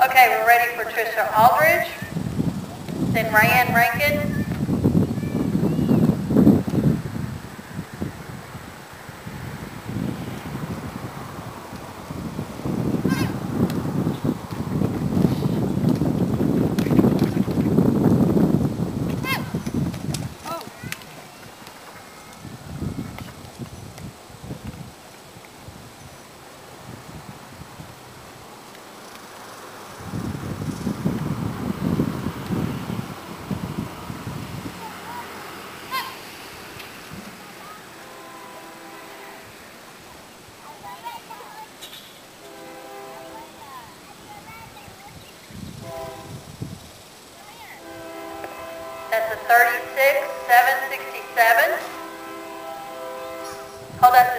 Okay, we're ready for Tricia Aldridge, then Ryan Rankin. That's a 36, 767. Hold that.